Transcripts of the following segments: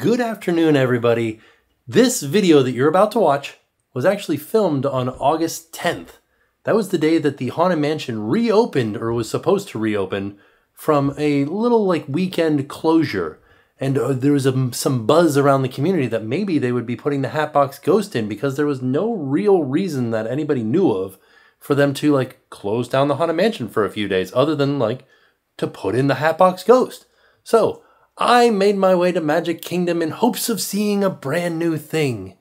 Good afternoon, everybody. This video that you're about to watch was actually filmed on August 10th. That was the day that the Haunted Mansion reopened, or was supposed to reopen, from a little like weekend closure. And there was some buzz around the community that maybe they would be putting the Hatbox Ghost in, because there was no real reason that anybody knew of for them to like close down the Haunted Mansion for a few days, other than like to put in the Hatbox Ghost. So I made my way to Magic Kingdom in hopes of seeing a brand new thing.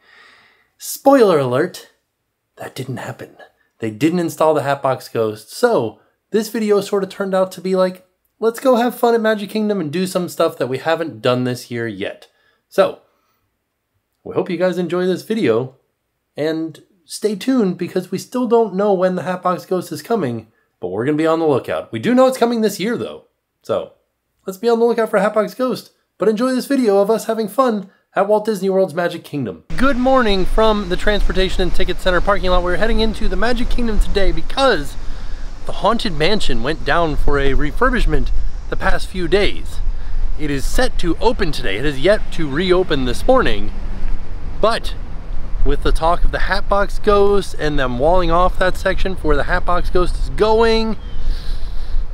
Spoiler alert, that didn't happen. They didn't install the Hatbox Ghost, so this video sort of turned out to be like, let's go have fun at Magic Kingdom and do some stuff that we haven't done this year yet. So, we hope you guys enjoy this video, and stay tuned because we still don't know when the Hatbox Ghost is coming, but we're gonna be on the lookout. We do know it's coming this year though, so let's be on the lookout for Hatbox Ghost, but enjoy this video of us having fun at Walt Disney World's Magic Kingdom. Good morning from the Transportation and Ticket Center parking lot. We're heading into the Magic Kingdom today because the Haunted Mansion went down for a refurbishment the past few days. It is set to open today. It is yet to reopen this morning, but with the talk of the Hatbox Ghost and them walling off that section for where the Hatbox Ghost is going,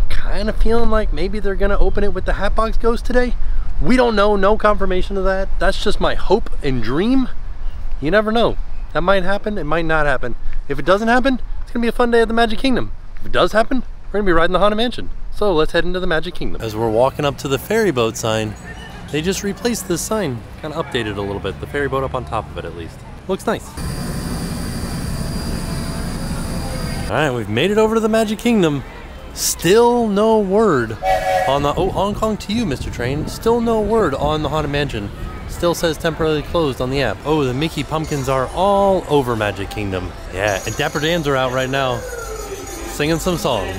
kind of feeling like maybe they're gonna open it with the Hatbox Ghost today. We don't know, no confirmation of that. That's just my hope and dream. You never know. That might happen, it might not happen. If it doesn't happen, it's gonna be a fun day at the Magic Kingdom. If it does happen, we're gonna be riding the Haunted Mansion. So let's head into the Magic Kingdom. As we're walking up to the ferry boat sign, they just replaced this sign, kind of updated a little bit, the ferry boat up on top of it at least. Looks nice. All right, we've made it over to the Magic Kingdom. Still no word on the, oh, Hong Kong to you, Mr. Train. Still no word on the Haunted Mansion. Still says temporarily closed on the app. Oh, the Mickey pumpkins are all over Magic Kingdom. Yeah, and Dapper Dans are out right now, singing some songs.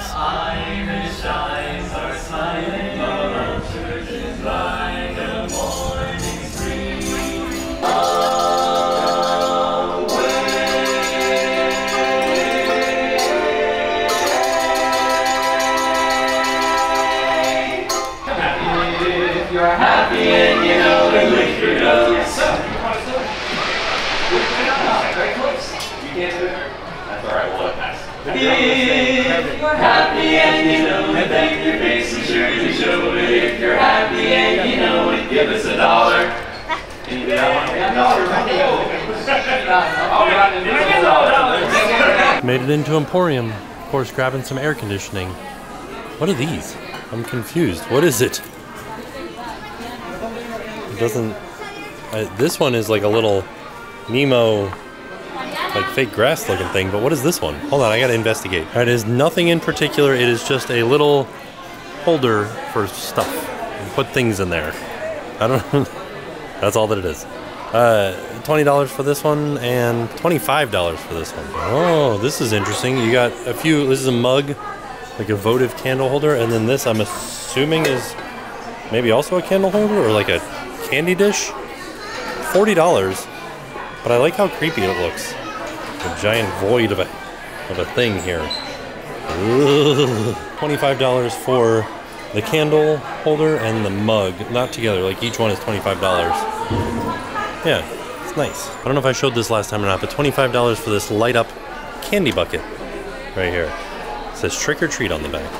If you're happy and you know it, then your face is sure to show it. If you're happy and you know it, give us $1. Made it into Emporium, of course, grabbing some air conditioning. What are these? I'm confused. What is it? It doesn't. This one is like a little Nemo, like fake grass looking thing, but what is this one? Hold on, I gotta investigate. All right, it is nothing in particular. It is just a little holder for stuff. You put things in there. I don't know. That's all that it is. $20 for this one and $25 for this one. Oh, this is interesting. You got a few, this is a mug, like a votive candle holder, and then this I'm assuming is maybe also a candle holder or like a candy dish. $40, but I like how creepy it looks. A giant void of a thing here. Ooh. $25 for the candle holder and the mug. Not together, like each one is $25. Yeah, it's nice. I don't know if I showed this last time or not, but $25 for this light up candy bucket right here. It says trick or treat on the back.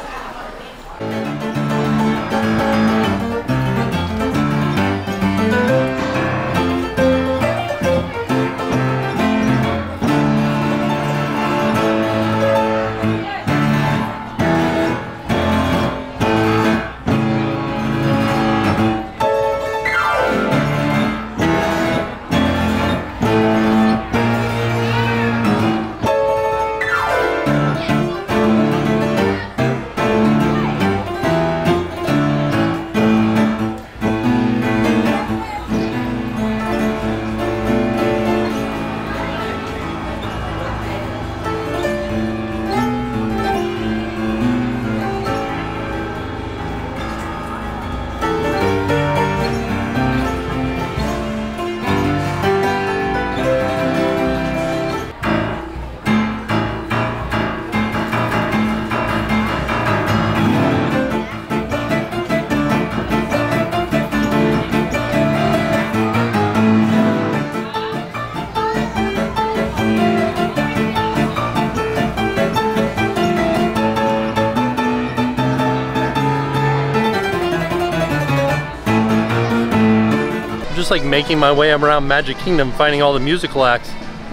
just like making my way around Magic Kingdom, finding all the musical acts,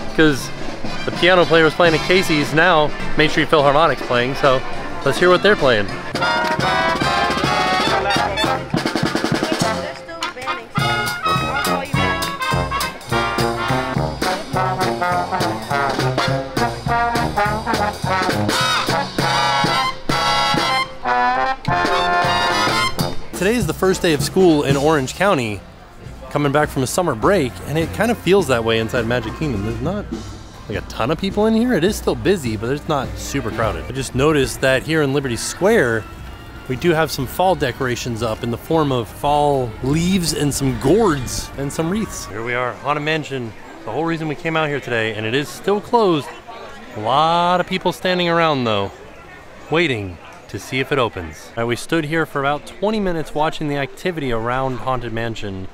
because the piano player was playing at Casey's, now Main Street Philharmonic's playing, so let's hear what they're playing. Today is the first day of school in Orange County, coming back from a summer break, and it kind of feels that way inside Magic Kingdom. There's not like a ton of people in here. It is still busy, but it's not super crowded. I just noticed that here in Liberty Square, we do have some fall decorations up in the form of fall leaves and some gourds and some wreaths. Here we are, Haunted Mansion. The whole reason we came out here today, and it is still closed. A lot of people standing around though, waiting to see if it opens. All right, we stood here for about 20 minutes watching the activity around Haunted Mansion.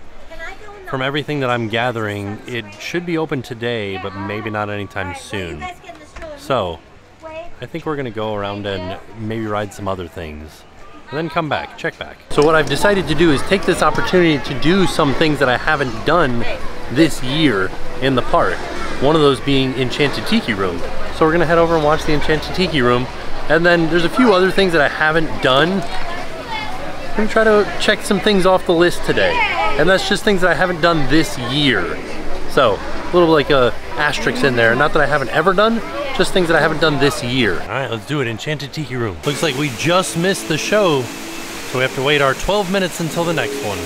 From everything that I'm gathering, it should be open today, but maybe not anytime soon. So, I think we're gonna go around and maybe ride some other things, and then come back, check back. So what I've decided to do is take this opportunity to do some things that I haven't done this year in the park. One of those being Enchanted Tiki Room. So we're gonna head over and watch the Enchanted Tiki Room. And then there's a few other things that I haven't done. I'm gonna try to check some things off the list today. And that's just things that I haven't done this year. So, a little like a asterisk in there. Not that I haven't ever done, just things that I haven't done this year. All right, let's do it, Enchanted Tiki Room. Looks like we just missed the show, so we have to wait our 12 minutes until the next one.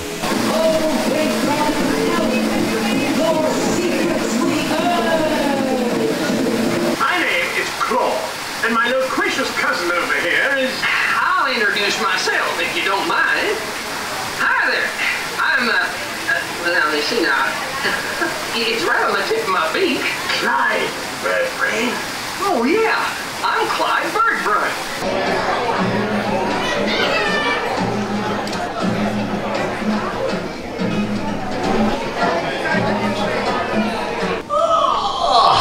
My name is Claude. And my loquacious cousin over here is... I'll introduce myself, if you don't mind. Hi there. I'm, well, you see now, it's right on the tip of my beak. Clyde Birdbrain? Oh, yeah. I'm Clyde Birdbrain. Oh,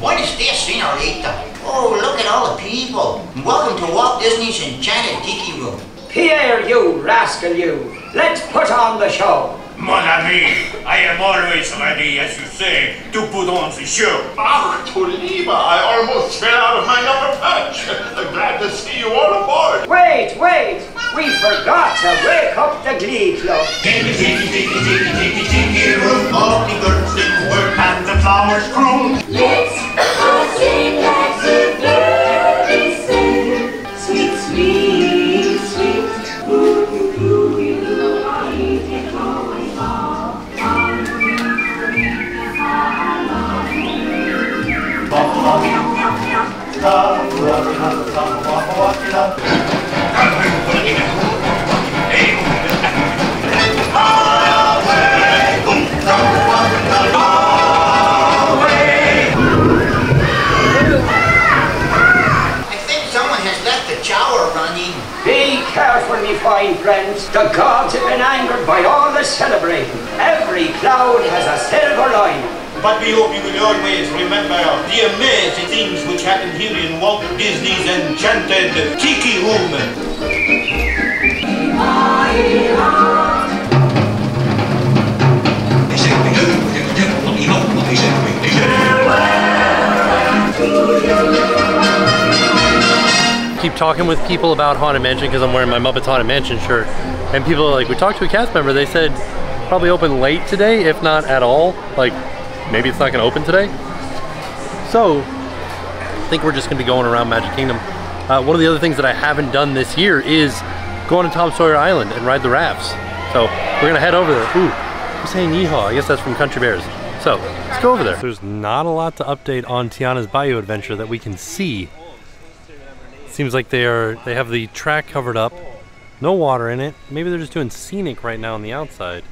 what is this, senorita? Oh, look at all the people. Welcome to Walt Disney's Enchanted Tiki Room. Pierre, you rascal, you. Let's put on the show. Mon ami, I am always ready, as you say, to put on the show. Ah, Toliba, I almost fell out of my upper perch. I'm glad to see you all aboard. Wait, wait. We forgot to wake up the glee club. Tiki, tiki, tiki, tiki, tiki, tiki room. All the birds sing work and the flowers croon. Let's all sing as a birdie sing. Sweet, sweet, sweet. Ooh, ooh, ooh, you know I did always fall. I think someone has left the shower running. Be careful, me fine friends. The gods have been angered by all the celebrating. Every cloud has a silver lining. But we hope you will always remember the amazing things which happen here in Walt Disney's Enchanted Tiki Room. Keep talking with people about Haunted Mansion because I'm wearing my Muppets Haunted Mansion shirt, and people are like, we talked to a cast member, they said probably open late today, if not at all. Like, maybe it's not gonna open today. So, I think we're just gonna be going around Magic Kingdom. One of the other things that I haven't done this year is go on to Tom Sawyer Island and ride the rafts. So, we're gonna head over there. Ooh, I'm saying yeehaw. I guess that's from Country Bears. So, let's go over there. There's not a lot to update on Tiana's Bayou Adventure that we can see. It seems like they have the track covered up. No water in it. Maybe they're just doing scenic right now on the outside.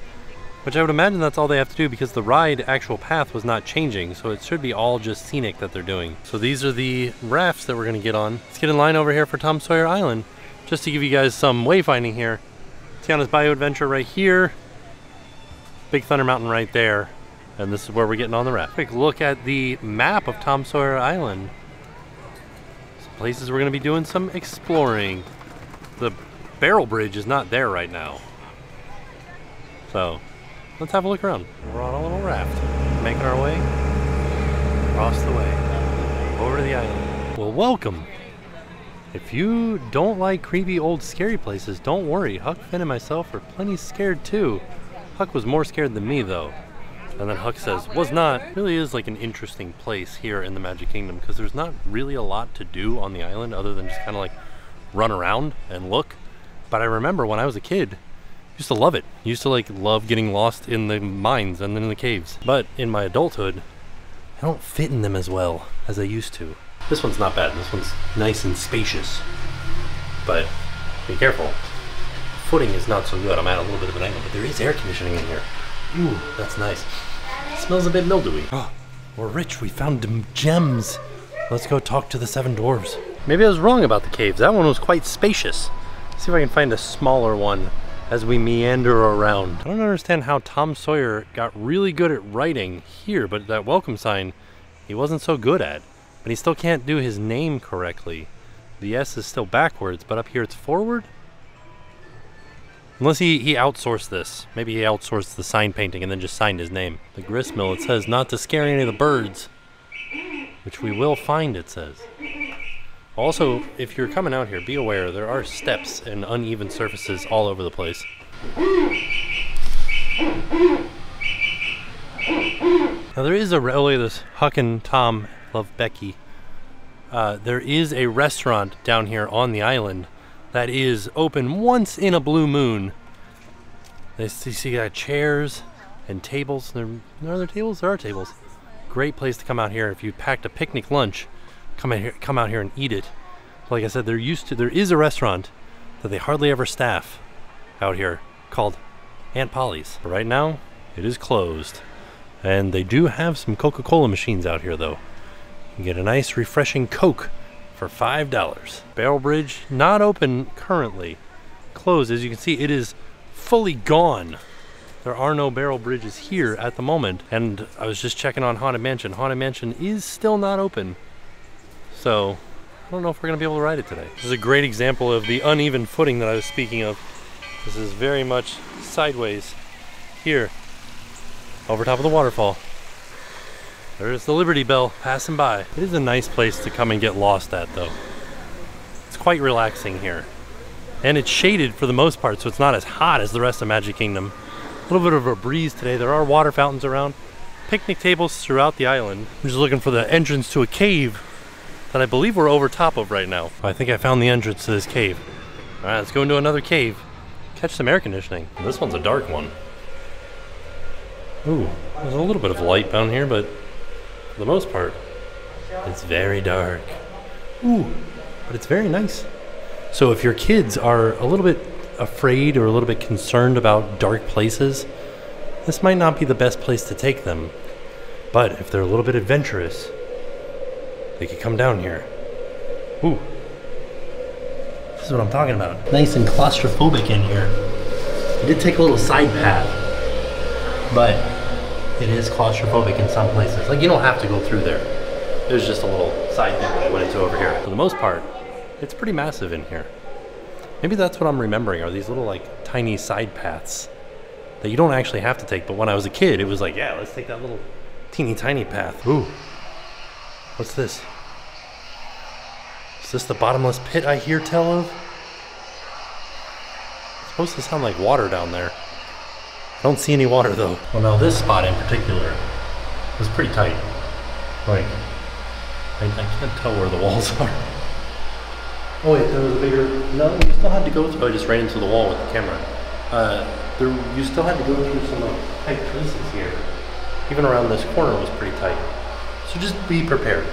Which I would imagine that's all they have to do because the ride actual path was not changing, so it should be all just scenic that they're doing. So these are the rafts that we're gonna get on. Let's get in line over here for Tom Sawyer Island, just to give you guys some wayfinding here. Tiana's Bayou Adventure right here, Big Thunder Mountain right there, and this is where we're getting on the raft. Quick look at the map of Tom Sawyer Island. Some places we're gonna be doing some exploring. The barrel bridge is not there right now, so. Let's have a look around. We're on a little raft, making our way across the way, over to the island. Well, welcome. If you don't like creepy old scary places, don't worry. Huck Finn and myself are plenty scared too. Huck was more scared than me though. And then Huck says, was not. It really is like an interesting place here in the Magic Kingdom because there's not really a lot to do on the island other than just kind of like run around and look. But I remember when I was a kid, I used to love it. I used to like love getting lost in the mines and then in the caves. But in my adulthood, I don't fit in them as well as I used to. This one's not bad. This one's nice and spacious, but be careful. Footing is not so good. I'm at a little bit of an angle, but there is air conditioning in here. Ooh, that's nice. It smells a bit mildewy. Oh, we're rich. We found gems. Let's go talk to the seven dwarves. Maybe I was wrong about the caves. That one was quite spacious. Let's see if I can find a smaller one as we meander around. I don't understand how Tom Sawyer got really good at writing here, but that welcome sign, he wasn't so good at. But he still can't do his name correctly. The S is still backwards, but up here it's forward? Unless he outsourced this. Maybe he outsourced the sign painting and then just signed his name. The gristmill, it says not to scare any of the birds, which we will find, it says. Also, if you're coming out here, be aware there are steps and uneven surfaces all over the place. Now there is a really this Huck and Tom love Becky. There is a restaurant down here on the island that is open once in a blue moon. They see chairs and tables. Are there tables? There are tables. Great place to come out here if you packed a picnic lunch. Come out here and eat it. Like I said, there is a restaurant that they hardly ever staff out here called Aunt Polly's. But right now, it is closed, and they do have some Coca-Cola machines out here though. You can get a nice refreshing Coke for $5. Barrel Bridge, not open currently. Closed, as you can see, it is fully gone. There are no barrel bridges here at the moment, and I was just checking on Haunted Mansion. Haunted Mansion is still not open, so I don't know if we're gonna be able to ride it today. This is a great example of the uneven footing that I was speaking of. This is very much sideways here, over top of the waterfall. There's the Liberty Bell passing by. It is a nice place to come and get lost at though. It's quite relaxing here. And it's shaded for the most part, so it's not as hot as the rest of Magic Kingdom. A little bit of a breeze today. There are water fountains around. Picnic tables throughout the island. I'm just looking for the entrance to a cave that I believe we're over top of right now. I think I found the entrance to this cave. All right, let's go into another cave. Catch some air conditioning. This one's a dark one. Ooh, there's a little bit of light down here, but for the most part, it's very dark. Ooh, but it's very nice. So if your kids are a little bit afraid or a little bit concerned about dark places, this might not be the best place to take them. But if they're a little bit adventurous, they could come down here. Ooh, this is what I'm talking about. Nice and claustrophobic in here. I did take a little side path, but it is claustrophobic in some places. Like, you don't have to go through there. There's just a little side thing that I went into over here. For the most part, it's pretty massive in here. Maybe that's what I'm remembering, are these little, like, tiny side paths that you don't actually have to take, but when I was a kid, it was like, yeah, let's take that little teeny tiny path. Ooh, what's this? Is this the bottomless pit I hear tell of? It's supposed to sound like water down there. I don't see any water though. Well, now this spot in particular was pretty tight. Like, I can't tell where the walls are. Oh wait, there was a bigger, no, you still had to go through. I just ran into the wall with the camera. You still had to go through some tight places here. Even around this corner was pretty tight. So just be prepared.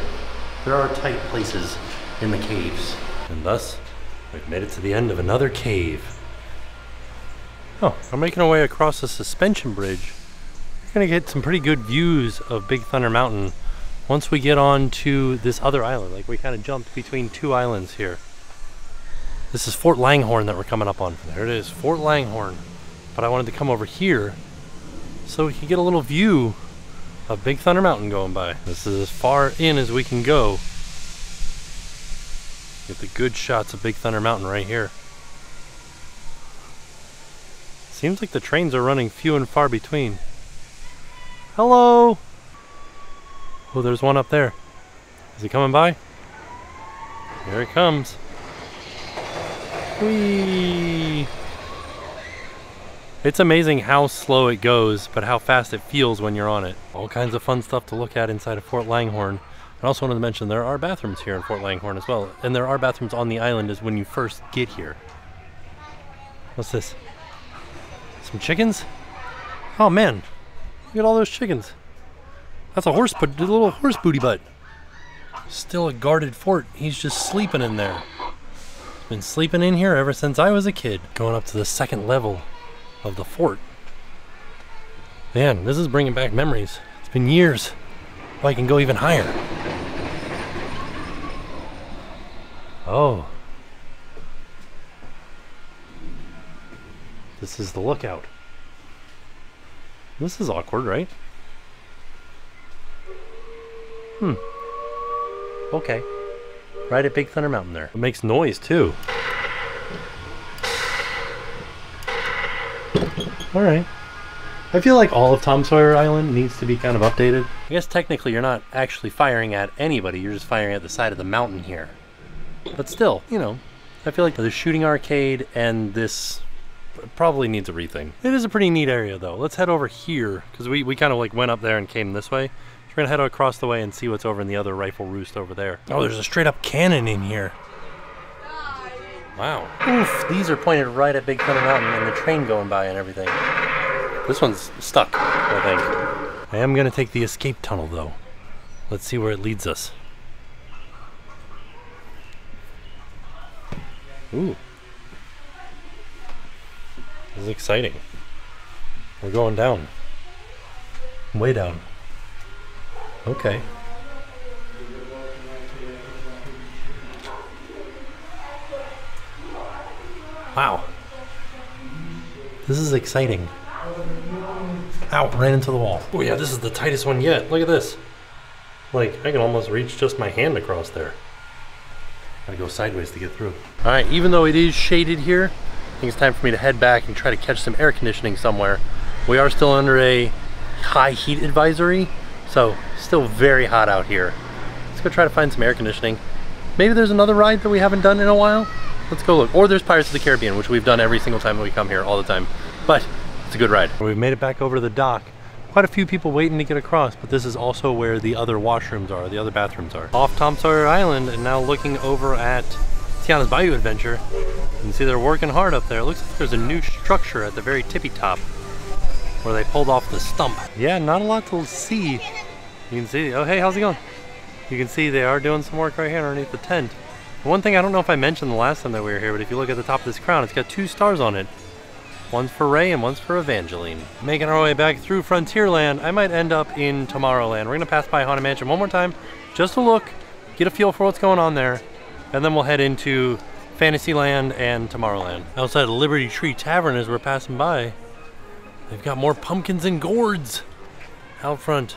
There are tight places in the caves. And thus, we've made it to the end of another cave. Oh, I'm making our way across a suspension bridge. We're gonna get some pretty good views of Big Thunder Mountain once we get on to this other island. Like, we kind of jumped between two islands here. This is Fort Langhorn that we're coming up on. There it is, Fort Langhorn. But I wanted to come over here so we can get a little view of Big Thunder Mountain going by. This is as far in as we can go. Get the good shots of Big Thunder Mountain right here. Seems like the trains are running few and far between. Hello! Oh, there's one up there. Is he coming by? Here it comes. Whee! It's amazing how slow it goes, but how fast it feels when you're on it. All kinds of fun stuff to look at inside of Fort Langhorn. I also wanted to mention there are bathrooms here in Fort Langhorn as well. And there are bathrooms on the island as when you first get here. What's this? Some chickens? Oh man, look at all those chickens. That's a horse, but a little horse booty butt. Still a guarded fort. He's just sleeping in there. He's been sleeping in here ever since I was a kid. Going up to the second level of the fort. Man, this is bringing back memories. It's been years. Well, I can go even higher. Oh. This is the lookout. This is awkward, right? Hmm. Okay. Right at Big Thunder Mountain there. It makes noise too. Alright. I feel like all of Tom Sawyer Island needs to be kind of updated. I guess technically you're not actually firing at anybody, you're just firing at the side of the mountain here. But still, you know, I feel like the shooting arcade and this probably needs a rethink. It is a pretty neat area though. Let's head over here, because we kind of like went up there and came this way. So we're gonna head across the way and see what's over in the other rifle roost over there. Oh, there's a straight up cannon in here. Wow. Oof, these are pointed right at Big Thunder Mountain and the train going by and everything. This one's stuck, I think. I am gonna take the escape tunnel though. Let's see where it leads us. Ooh. This is exciting. We're going down. Way down. Okay. Wow. This is exciting. Ow, ran into the wall. Oh yeah, this is the tightest one yet. Look at this. Like, I can almost reach just my hand across there. Gotta go sideways to get through. All right, even though it is shaded here, I think it's time for me to head back and try to catch some air conditioning somewhere. We are still under a high heat advisory, so still very hot out here. Let's go try to find some air conditioning. Maybe there's another ride that we haven't done in a while. Let's go look. Or there's Pirates of the Caribbean, which we've done every single time that we come here all the time. But it's a good ride. We've made it back over to the dock. Quite a few people waiting to get across, but this is also where the other washrooms are, the other bathrooms are. Off Tom Sawyer Island and now looking over at Tiana's Bayou Adventure. You can see they're working hard up there. It looks like there's a new structure at the very tippy top where they pulled off the stump. Yeah, not a lot to see. You can see, oh hey, how's it going? You can see they are doing some work right here underneath the tent. One thing I don't know if I mentioned the last time that we were here, but if you look at the top of this crown, it's got 2 stars on it. One's for Ray and one's for Evangeline. Making our way back through Frontierland, I might end up in Tomorrowland. We're gonna pass by Haunted Mansion one more time, just to look, get a feel for what's going on there, and then we'll head into Fantasyland and Tomorrowland. Outside of Liberty Tree Tavern as we're passing by, they've got more pumpkins and gourds out front.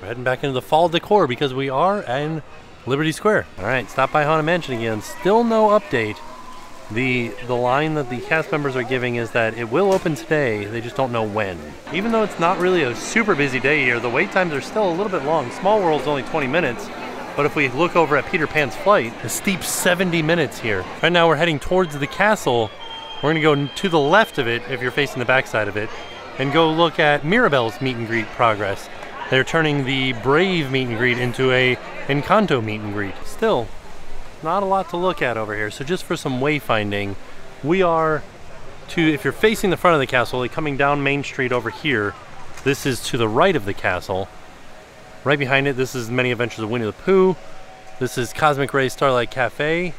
We're heading back into the fall decor because we are in Liberty Square. All right, stop by Haunted Mansion again. Still no update. The line that the cast members are giving is that it will open today, they just don't know when. Even though it's not really a super busy day here, the wait times are still a little bit long. Small World's only 20 minutes, but if we look over at Peter Pan's Flight, a steep 70 minutes here. Right now we're heading towards the castle. We're gonna go to the left of it, if you're facing the backside of it, and go look at Mirabelle's meet and greet progress. They're turning the Brave meet and greet into a Encanto meet and greet. Still, not a lot to look at over here, so just for some wayfinding, we are to, if you're facing the front of the castle, like coming down Main Street over here, this is to the right of the castle. Right behind it, this is Many Adventures of Winnie the Pooh. This is Cosmic Ray Starlight Cafe.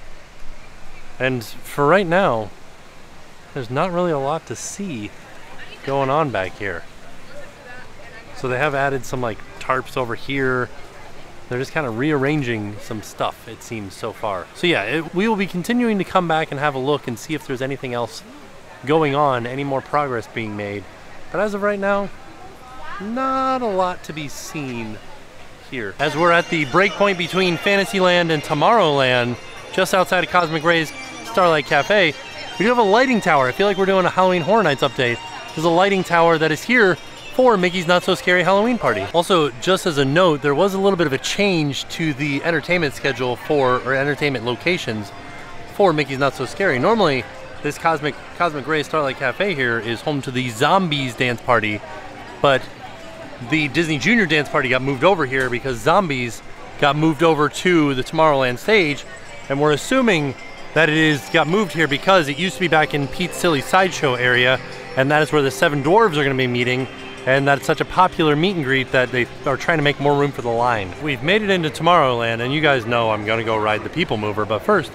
And for right now, there's not really a lot to see going on back here. So they have added some like tarps over here. They're just kind of rearranging some stuff, it seems, so far. So yeah, we will be continuing to come back and have a look and see if there's anything else going on, any more progress being made. But as of right now, not a lot to be seen here. As we're at the breakpoint between Fantasyland and Tomorrowland, just outside of Cosmic Ray's Starlight Cafe, you We do have a lighting tower. I feel like we're doing a Halloween Horror Nights update. There's a lighting tower that is here for Mickey's Not-So-Scary Halloween Party. Also, just as a note, there was a little bit of a change to the entertainment schedule or entertainment locations for Mickey's Not-So-Scary. Normally, this Cosmic Ray Starlight Cafe here is home to the Zombies Dance Party, but the Disney Junior Dance Party got moved over here because Zombies got moved over to the Tomorrowland stage, and we're assuming that it is got moved here because it used to be back in Pete's Silly Sideshow area, and that is where the Seven Dwarves are gonna be meeting, and that's such a popular meet and greet that they are trying to make more room for the line. We've made it into Tomorrowland, and you guys know I'm gonna go ride the People Mover, but first,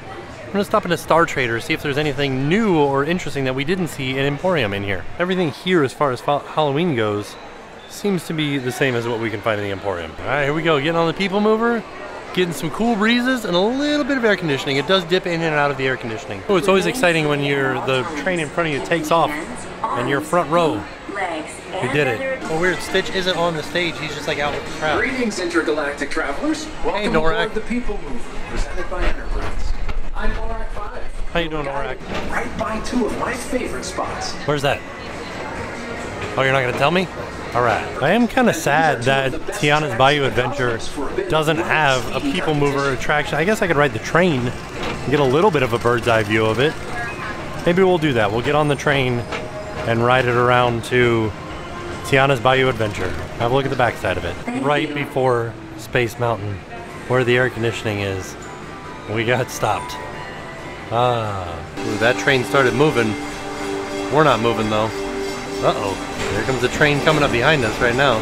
I'm gonna stop into Star Trader, see if there's anything new or interesting that we didn't see in Emporium in here. Everything here as far as Halloween goes seems to be the same as what we can find in the Emporium. All right, here we go, getting on the People Mover, getting some cool breezes and a little bit of air conditioning. It does dip in and out of the air conditioning. Oh, it's always exciting when the train in front of you takes off and you're front row. You did it. Well, weird, Stitch isn't on the stage, he's just like out with the crowd. Greetings, intergalactic travelers. Welcome aboard the People Mover, presented by Enterprise. I'm Norak 5. How you doing, Norak? Right by two of my favorite spots. Where's that? Oh, you're not gonna tell me? All right. I am kind of sad that Tiana's Bayou Adventure doesn't have a People Mover attraction. I guess I could ride the train and get a little bit of a bird's eye view of it. Maybe we'll do that. We'll get on the train and ride it around to Tiana's Bayou Adventure. Have a look at the backside of it. Right before Space Mountain, where the air conditioning is, we got stopped. Ooh, that train started moving. We're not moving though. Uh-oh, here comes the train coming up behind us right now.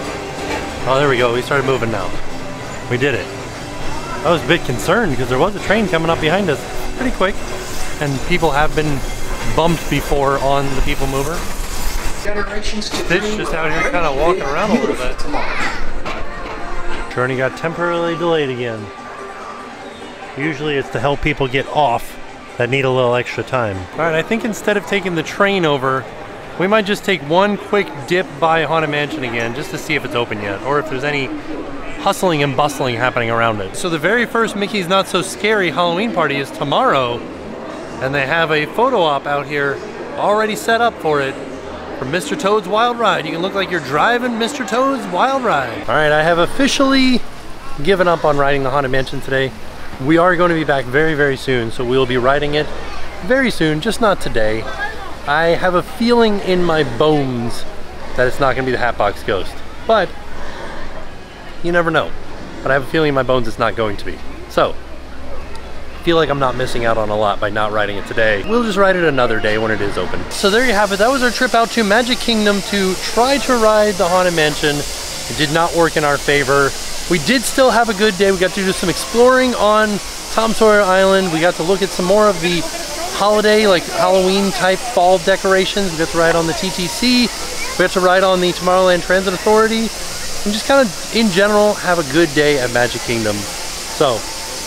Oh, there we go, we started moving now. We did it. I was a bit concerned because there was a train coming up behind us pretty quick. And people have been bumped before on the People Mover. Stitch just out here kind of walking around a little bit. Journey got temporarily delayed again. Usually it's to help people get off that need a little extra time. All right, I think instead of taking the train over, we might just take one quick dip by Haunted Mansion again, just to see if it's open yet, or if there's any hustling and bustling happening around it. So the very first Mickey's Not-So-Scary Halloween Party is tomorrow, and they have a photo op out here already set up for it, for Mr. Toad's Wild Ride. You can look like you're driving Mr. Toad's Wild Ride. All right, I have officially given up on riding the Haunted Mansion today. We are going to be back very, very soon, so we'll be riding it very soon, just not today. I have a feeling in my bones that it's not going to be the Hatbox Ghost, but you never know. But I have a feeling in my bones it's not going to be. So, I feel like I'm not missing out on a lot by not riding it today. We'll just ride it another day when it is open. So there you have it. That was our trip out to Magic Kingdom to try to ride the Haunted Mansion. It did not work in our favor. We did still have a good day. We got to do some exploring on Tom Sawyer Island. We got to look at some more of the holiday, like Halloween type fall decorations. We got to ride on the TTC. We got to ride on the Tomorrowland Transit Authority. And just kind of, in general, have a good day at Magic Kingdom. So,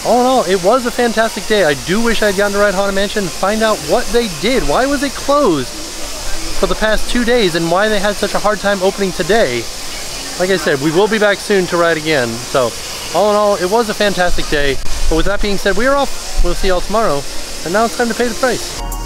all in all, it was a fantastic day. I do wish I'd gotten to ride Haunted Mansion and find out what they did. Why was it closed for the past 2 days and why they had such a hard time opening today? Like I said, we will be back soon to ride again. So, all in all, it was a fantastic day. But with that being said, we are off. We'll see y'all tomorrow. And now it's time to pay the price.